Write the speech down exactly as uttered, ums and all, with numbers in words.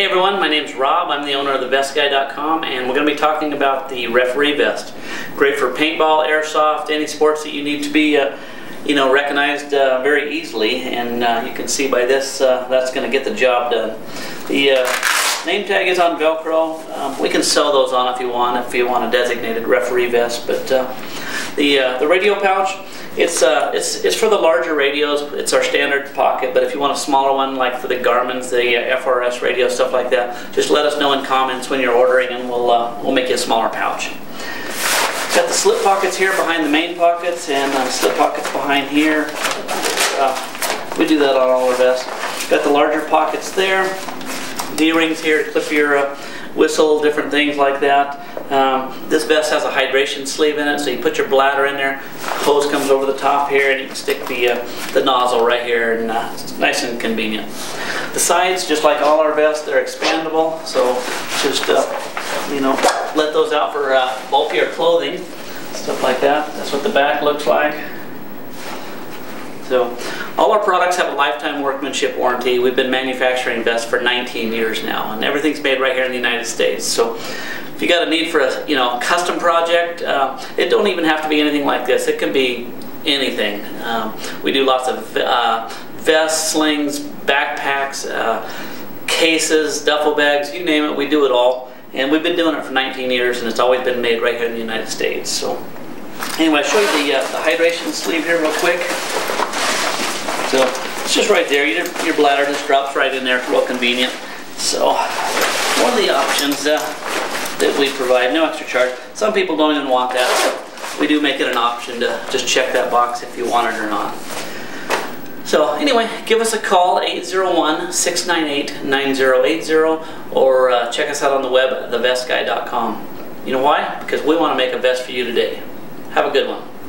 Hey everyone, my name's Rob. I'm the owner of the vest guy dot com, and we're going to be talking about the Referee vest. Great for paintball, airsoft, any sports that you need to be, uh, you know, recognized uh, very easily. And uh, you can see by this, uh, that's going to get the job done. The uh, name tag is on Velcro. Um, we can sew those on if you want, if you want a designated referee vest. But uh, the uh, the radio pouch. It's, uh, it's, it's for the larger radios. It's our standard pocket, but if you want a smaller one, like for the Garmin's, the uh, F R S radio, stuff like that, just let us know in comments when you're ordering, and we'll, uh, we'll make you a smaller pouch. Got the slip pockets here behind the main pockets, and uh, slip pockets behind here. Uh, we do that on all our vests. Got the larger pockets there. D-rings here to clip your uh, whistle, different things like that. Um, this vest has a hydration sleeve in it, so you put your bladder in there, hose comes over the top here, and you can stick the, uh, the nozzle right here, and uh, it's nice and convenient. The sides, just like all our vests, they're expandable, so just uh, you know, let those out for uh, bulkier clothing, stuff like that. That's what the back looks like. So all our products have a lifetime workmanship warranty. We've been manufacturing vests for nineteen years now, and everything's made right here in the United States. So if you got a need for a you know custom project, uh, it don't even have to be anything like this. It can be anything. Um, we do lots of uh, vests, slings, backpacks, uh, cases, duffel bags, you name it. We do it all, and we've been doing it for nineteen years, and it's always been made right here in the United States. So anyway, I'll show you the, uh, the hydration sleeve here real quick. So it's just right there. Your, your bladder just drops right in there. It's real convenient. So one of the options uh, that we provide, no extra charge. Some people don't even want that, so we do make it an option to just check that box if you want it or not. So anyway, give us a call, eight zero one, six nine eight, nine zero eight zero, or uh, check us out on the web at the vest guy dot com. You know why? Because we want to make a vest for you today. Have a good one.